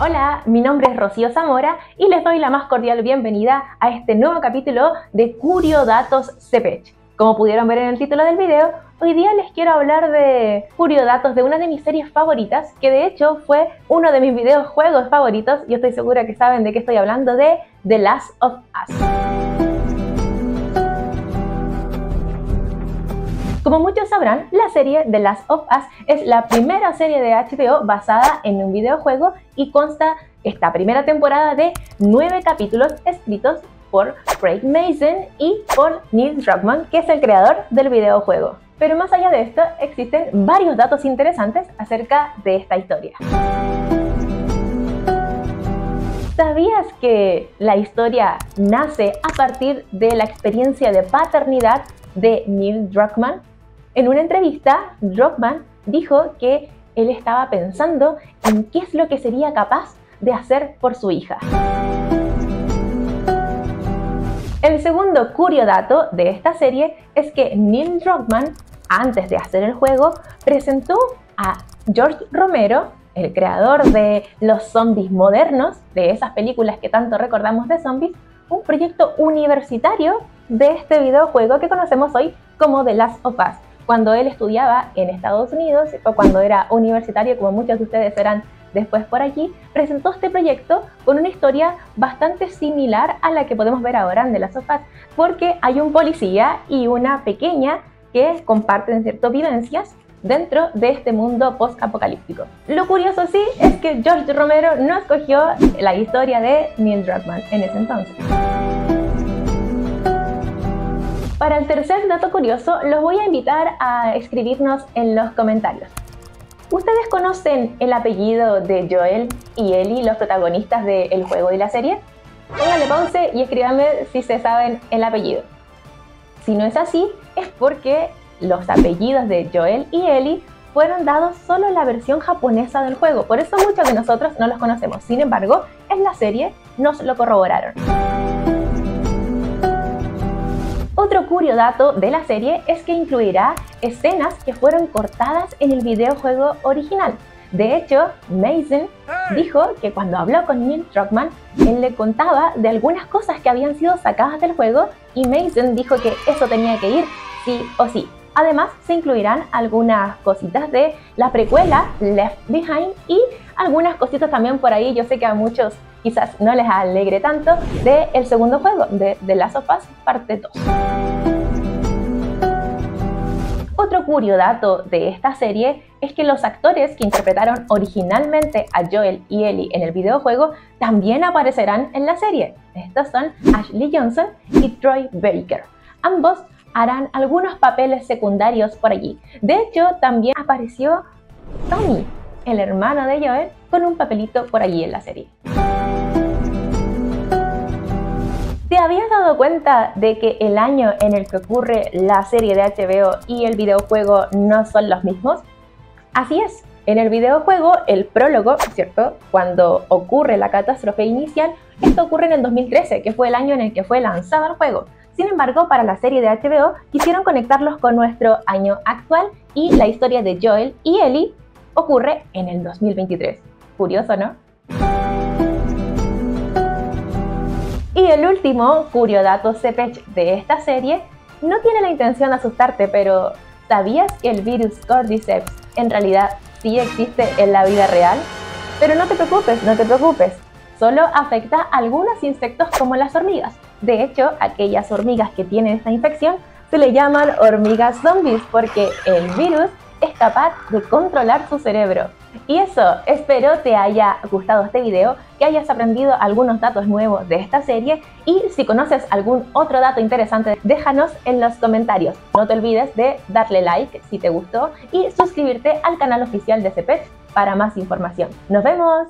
Hola, mi nombre es Rocío Zamora y les doy la más cordial bienvenida a este nuevo capítulo de Curiodatos CPECH. Como pudieron ver en el título del video, hoy día les quiero hablar de Curiodatos, de una de mis series favoritas, que de hecho fue uno de mis videojuegos favoritos. Yo estoy segura que saben de qué estoy hablando, de The Last of Us. Como muchos sabrán, la serie The Last of Us es la primera serie de HBO basada en un videojuego y consta esta primera temporada de 9 capítulos escritos por Craig Mazin y por Neil Druckmann, que es el creador del videojuego. Pero más allá de esto, existen varios datos interesantes acerca de esta historia. ¿Sabías que la historia nace a partir de la experiencia de paternidad de Neil Druckmann? En una entrevista, Druckmann dijo que él estaba pensando en qué es lo que sería capaz de hacer por su hija. El segundo curiodato de esta serie es que Neil Druckmann, antes de hacer el juego, presentó a George Romero, el creador de los zombies modernos, de esas películas que tanto recordamos de zombies, un proyecto universitario de este videojuego que conocemos hoy como The Last of Us. Cuando él estudiaba en Estados Unidos, o cuando era universitario, como muchos de ustedes serán después por aquí, presentó este proyecto con una historia bastante similar a la que podemos ver ahora en The Last of Us, porque hay un policía y una pequeña que comparten ciertas vivencias dentro de este mundo post-apocalíptico. Lo curioso sí es que George Romero no escogió la historia de Neil Druckmann en ese entonces. Para el tercer dato curioso, los voy a invitar a escribirnos en los comentarios. ¿Ustedes conocen el apellido de Joel y Ellie, los protagonistas del juego y la serie? Pónganle pausa y escríbanme si se saben el apellido. Si no es así, es porque los apellidos de Joel y Ellie fueron dados solo en la versión japonesa del juego. Por eso muchos de nosotros no los conocemos. Sin embargo, en la serie nos lo corroboraron. Otro curiodato de la serie es que incluirá escenas que fueron cortadas en el videojuego original. De hecho, Mazin dijo que cuando habló con Neil Druckmann, él le contaba de algunas cosas que habían sido sacadas del juego y Mazin dijo que eso tenía que ir sí o sí. Además, se incluirán algunas cositas de la precuela Left Behind y algunas cositas también por ahí, yo sé que a muchos quizás no les alegre tanto, del segundo juego, de The Last of Us parte 2. Otro curiodato de esta serie es que los actores que interpretaron originalmente a Joel y Ellie en el videojuego también aparecerán en la serie. Estos son Ashley Johnson y Troy Baker. Ambos harán algunos papeles secundarios por allí. De hecho, también apareció Tommy, el hermano de Joel, con un papelito por allí en la serie. ¿Te habías dado cuenta de que el año en el que ocurre la serie de HBO y el videojuego no son los mismos? Así es, en el videojuego, el prólogo, ¿cierto?, cuando ocurre la catástrofe inicial, esto ocurre en el 2013, que fue el año en el que fue lanzado el juego. Sin embargo, para la serie de HBO quisieron conectarlos con nuestro año actual y la historia de Joel y Ellie ocurre en el 2023. Curioso, ¿no? Y el último curiodato CPECH de esta serie no tiene la intención de asustarte, pero ¿sabías que el virus Cordyceps en realidad sí existe en la vida real? Pero no te preocupes, no te preocupes. Solo afecta a algunos insectos como las hormigas. De hecho, aquellas hormigas que tienen esta infección se le llaman hormigas zombies porque el virus es capaz de controlar su cerebro. Y eso, espero te haya gustado este video, que hayas aprendido algunos datos nuevos de esta serie y si conoces algún otro dato interesante, déjanos en los comentarios. No te olvides de darle like si te gustó y suscribirte al canal oficial de CPECH para más información. ¡Nos vemos!